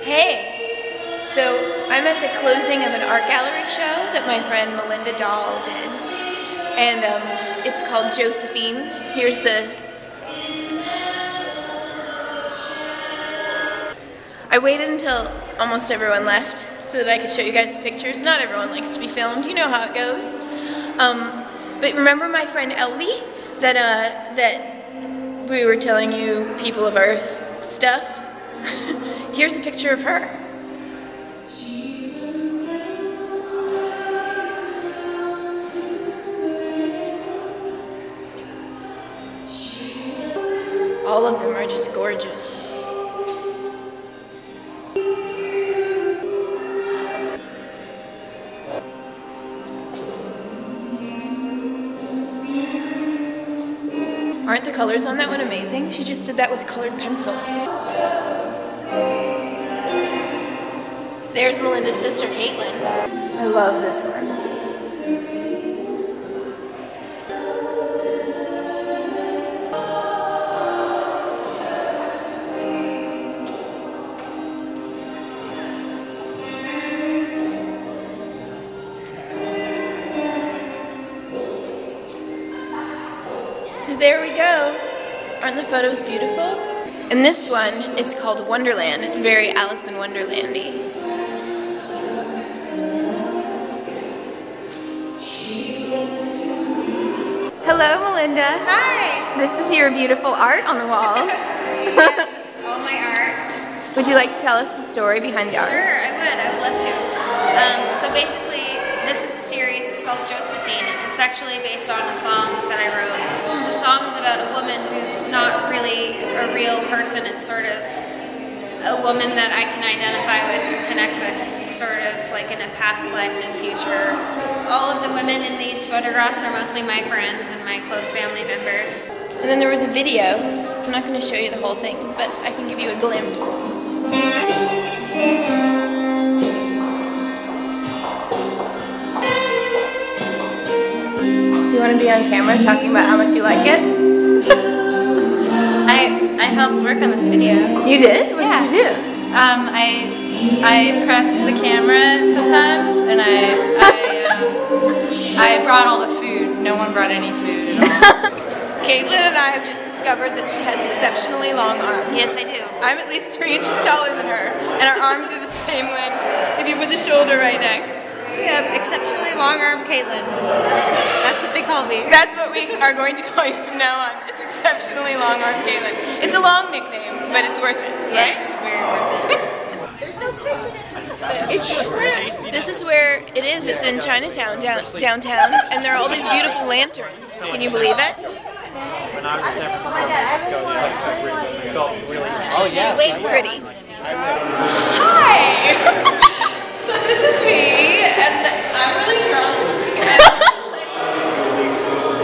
Hey, so I'm at the closing of an art gallery show that my friend Melinda Dahl did, and it's called Josephine. Here's the... I waited until almost everyone left so that I could show you guys the pictures. Not everyone likes to be filmed, you know how it goes. But remember my friend Ellie that, that we were telling you People of Earth stuff? Here's a picture of her. All of them are just gorgeous. Aren't the colors on that one amazing? She just did that with colored pencil. There's Melinda's sister, Caitlin. I love this one. So there we go. Aren't the photos beautiful? And this one is called Wonderland. It's very Alice in Wonderlandy. Hello, Melinda. Hi. This is your beautiful art on the walls. Yes, this is all my art. Would you like to tell us the story behind the art? Sure, I would love to. So basically, this is a series, it's called Josephine, and it's actually based on a song that I wrote. The song is about a woman who's not really a real person. It's sort of a woman that I can identify with and connect with, sort of like in a past life and future. All of the women in these photographs are mostly my friends and my close family members. And then there was a video. I'm not going to show you the whole thing, but I can give you a glimpse. Do you want to be on camera talking about how much you like it? I helped work on this video. You did? What did you do? I pressed the camera sometimes, and I brought all the food. No one brought any food at all. Caitlin and I have just discovered that she has exceptionally long arms. Yes, I do. I'm at least 3 inches taller than her, and our arms are the same length if you put the shoulder right next. Yeah, exceptionally long-armed Caitlin. That's what they call me. That's what we are going to call you from now on. It's exceptionally long-armed Caitlin. It's a long nickname, but it's worth it, right? Yes, very worth it. There's no fish in this. It's just crazy. This is where it is. It's in Chinatown, downtown, and there are all these beautiful lanterns. Can you believe it? When I was in San Francisco, it felt really nice. Oh, yes. Wait, pretty. Hi! So this is me, and I'm really drunk, and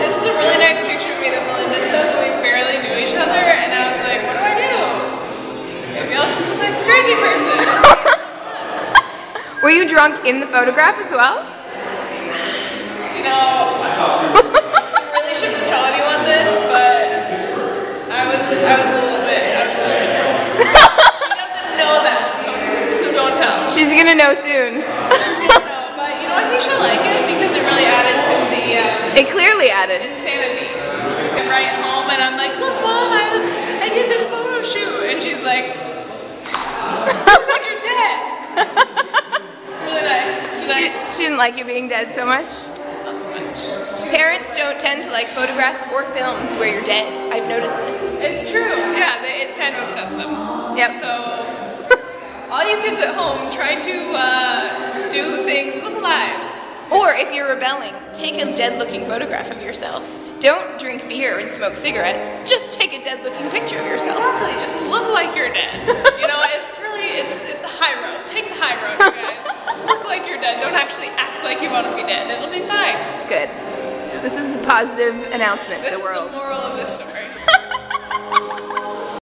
this is a really nice picture of me that Melinda took. We barely knew each other, and I was like, what do I do? Maybe I'll just look like a crazy person. Were you drunk in the photograph as well? You know, I really shouldn't tell anyone this, but I was a little bit drunk. She doesn't know that. So don't tell. She's gonna know soon. She's gonna know, but you know, I think she'll like it because it really added to the it clearly added insanity. I'm right at home and I'm like, look, Mom, I did this photo shoot, and she's like, oh, like you're dead. It's really nice. It's nice. She didn't like you being dead so much. Not so much. Parents don't tend to like photographs or films where you're dead. I've noticed this. It's true. Yeah, it kind of upsets them. Yep. So. All you kids at home, try to do things, look alive. Or if you're rebelling, take a dead-looking photograph of yourself. Don't drink beer and smoke cigarettes. Just take a dead-looking picture of yourself. Exactly, just look like you're dead. You know, it's really, it's the high road. Take the high road, you guys. Look like you're dead. Don't actually act like you want to be dead. It'll be fine. Good. This is a positive announcement to the world. This is the moral of this story.